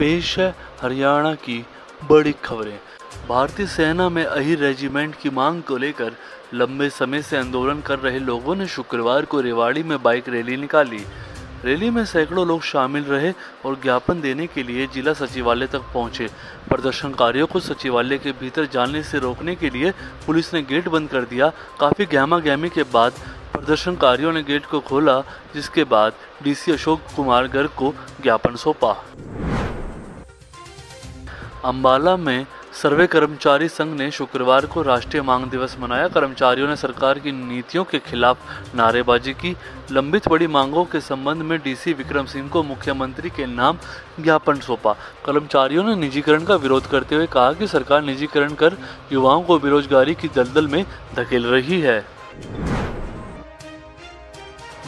पेश है हरियाणा की बड़ी खबरें। भारतीय सेना में अहीर रेजिमेंट की मांग को लेकर लंबे समय से आंदोलन कर रहे लोगों ने शुक्रवार को रेवाड़ी में बाइक रैली निकाली। रैली में सैकड़ों लोग शामिल रहे और ज्ञापन देने के लिए जिला सचिवालय तक पहुंचे। प्रदर्शनकारियों को सचिवालय के भीतर जाने से रोकने के लिए पुलिस ने गेट बंद कर दिया। काफ़ी गहमागहमी के बाद प्रदर्शनकारियों ने गेट को खोला, जिसके बाद डीसी अशोक कुमार गर्ग को ज्ञापन सौंपा। अंबाला में सर्वे कर्मचारी संघ ने शुक्रवार को राष्ट्रीय मांग दिवस मनाया। कर्मचारियों ने सरकार की नीतियों के खिलाफ नारेबाजी की। लंबित पड़ी मांगों के संबंध में डीसी विक्रम सिंह को मुख्यमंत्री के नाम ज्ञापन सौंपा। कर्मचारियों ने निजीकरण का विरोध करते हुए कहा कि सरकार निजीकरण कर युवाओं को बेरोजगारी की दलदल में धकेल रही है।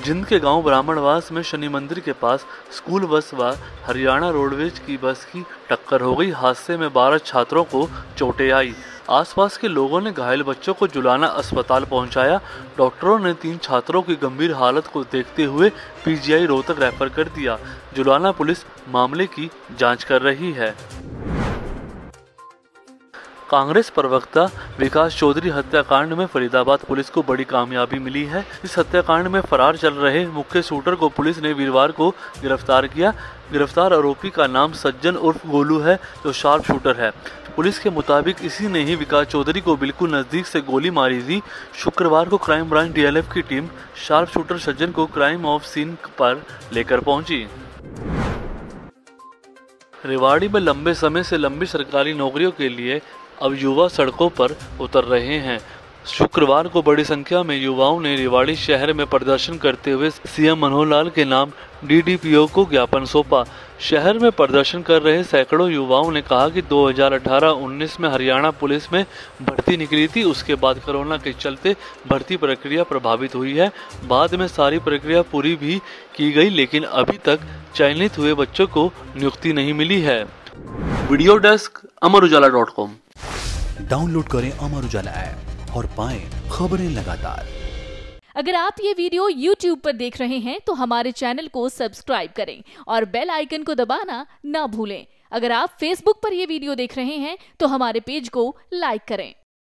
जिंद के गांव ब्राह्मणवास में शनि मंदिर के पास स्कूल बस व हरियाणा रोडवेज की बस की टक्कर हो गई। हादसे में 12 छात्रों को चोटें आई। आसपास के लोगों ने घायल बच्चों को जुलाना अस्पताल पहुंचाया। डॉक्टरों ने 3 छात्रों की गंभीर हालत को देखते हुए पीजीआई रोहतक रेफर कर दिया। जुलाना पुलिस मामले की जाँच कर रही है। कांग्रेस प्रवक्ता विकास चौधरी हत्याकांड में फरीदाबाद पुलिस को बड़ी कामयाबी मिली है। इस हत्याकांड में फरार चल रहे मुख्य शूटर को पुलिस ने वीरवार को गिरफ्तार किया। गिरफ्तार आरोपी का नाम सज्जन उर्फ गोलू है, जो शार्प शूटर है। पुलिस के मुताबिक इसी ने ही विकास चौधरी को बिल्कुल नज़दीक से गोली मारी थी। शुक्रवार को क्राइम ब्रांच डीएलएफ की टीम शार्प शूटर सज्जन को क्राइम ऑफ सीन पर लेकर पहुंची। रेवाड़ी में लंबे समय से लंबी सरकारी नौकरियों के लिए अब युवा सड़कों पर उतर रहे हैं। शुक्रवार को बड़ी संख्या में युवाओं ने रेवाड़ी शहर में प्रदर्शन करते हुए सीएम मनोहर लाल के नाम डीडीपीओ को ज्ञापन सौंपा। शहर में प्रदर्शन कर रहे सैकड़ों युवाओं ने कहा कि 2018-19 में हरियाणा पुलिस में भर्ती निकली थी। उसके बाद कोरोना के चलते भर्ती प्रक्रिया प्रभावित हुई है। बाद में सारी प्रक्रिया पूरी भी की गई, लेकिन अभी तक चयनित हुए बच्चों को नियुक्ति नहीं मिली है। Video desk अमरउजाला.com। डाउनलोड करें अमर उजाला ऐप और पाएं खबरें लगातार। अगर आप ये वीडियो YouTube पर देख रहे हैं तो हमारे चैनल को सब्सक्राइब करें और बेल आइकन को दबाना ना भूलें। अगर आप Facebook पर ये वीडियो देख रहे हैं तो हमारे पेज को लाइक करें।